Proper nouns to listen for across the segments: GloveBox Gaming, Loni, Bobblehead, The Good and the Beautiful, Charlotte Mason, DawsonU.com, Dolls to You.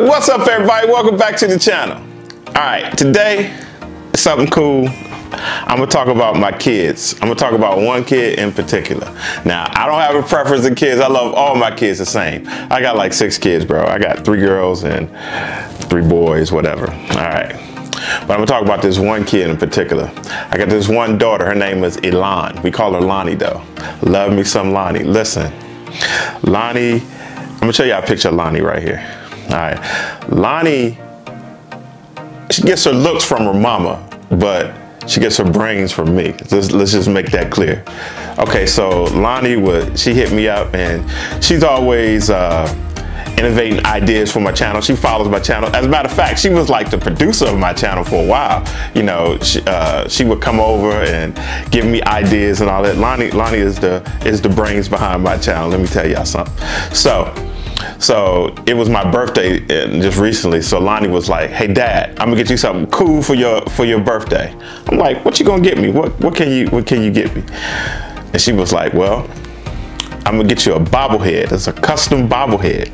What's up, everybody? Welcome back to the channel. All right, today is something cool. I'm gonna talk about my kids. I'm gonna talk about one kid in particular. Now, I don't have a preference in kids. I love all my kids the same. I got like 6 kids, bro. I got 3 girls and 3 boys, whatever. All right, but I'm gonna talk about this one kid in particular. I got this one daughter. Her name is Elan. We call her Loni, though. Love me some Loni. Listen, Loni, I'm gonna show y'all a picture of Loni right here. All right, Loni, she gets her looks from her mama, but she gets her brains from me. Let's just make that clear. Okay, so Loni, she hit me up, and she's always innovating ideas for my channel. She follows my channel. As a matter of fact, she was like the producer of my channel for a while. You know, she would come over and give me ideas and all that. Loni is the brains behind my channel. Let me tell y'all something. So it was my birthday just recently. So Loni was like, "Hey, Dad, I'm gonna get you something cool for your birthday." I'm like, "What you gonna get me? What can you get me?" And she was like, "Well, I'm gonna get you a bobblehead. It's a custom bobblehead."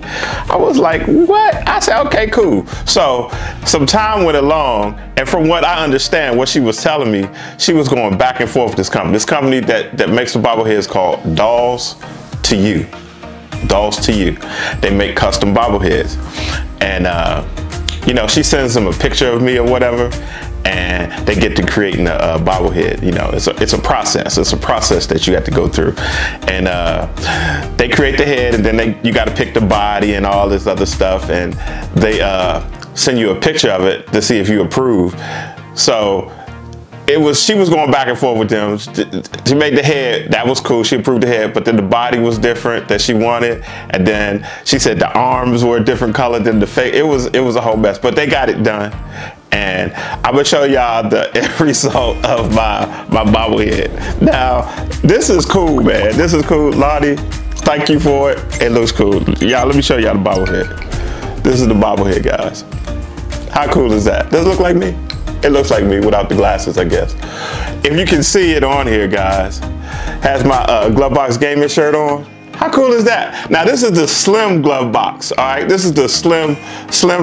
I was like, "What?" I said, "Okay, cool." So some time went along, and from what I understand, what she was telling me, she was going back and forth with this company. This company that makes the bobblehead is called Dolls to You. Dolls to You. They make custom bobbleheads, and you know, she sends them a picture of me or whatever, and they get to creating a bobblehead. You know, it's a process. It's a process that you have to go through, and they create the head, and then you got to pick the body and all this other stuff, and they send you a picture of it to see if you approve. So she was going back and forth with them. She made the head, that was cool, she approved the head, but then the body was different that she wanted, and then she said the arms were a different color than the face. It was a whole mess, but they got it done. And I'm gonna show y'all the end result of my bobblehead. Now, this is cool, man. This is cool. Loni, thank you for it. It looks cool. Y'all, let me show y'all the bobblehead. This is the bobblehead, guys. How cool is that? Does it look like me? It looks like me without the glasses, I guess. If you can see it on here, guys, has my GloveBox Gaming shirt on. How cool is that? Now, this is the slim GloveBox, all right? This is the slim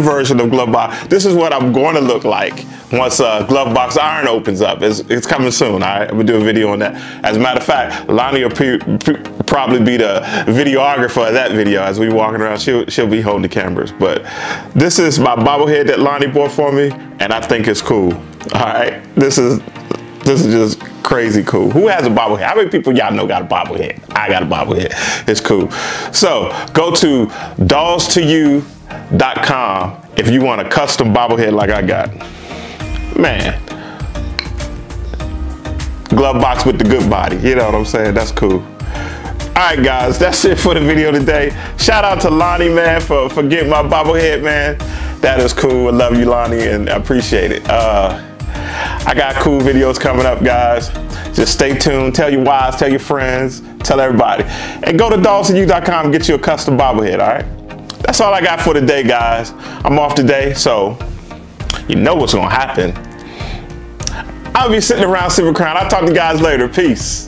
version of GloveBox. This is what I'm going to look like once GloveBox Iron opens up. It's coming soon, all right? I'm going to do a video on that. As a matter of fact, Loni will probably be the videographer of that video. As we walking around, she'll be holding the cameras. But this is my bobblehead that Loni bought for me, and I think it's cool, all right? This is just crazy cool. Who has a bobblehead? How many people y'all know got a bobblehead? I got a bobblehead. It's cool. So go to DawsonU.com if you want a custom bobblehead like I got. Man, GloveBox with the good body. You know what I'm saying? That's cool. Alright, guys, that's it for the video today. Shout out to Loni, man, for getting my bobblehead, man. That is cool. I love you, Loni, and I appreciate it. I got cool videos coming up, guys. Just stay tuned. Tell your wives, tell your friends, tell everybody. And go to DawsonU.com and get you a custom bobblehead, all right? That's all I got for today, guys. I'm off today, so you know what's going to happen. I'll be sitting around Super Crown. I'll talk to you guys later. Peace.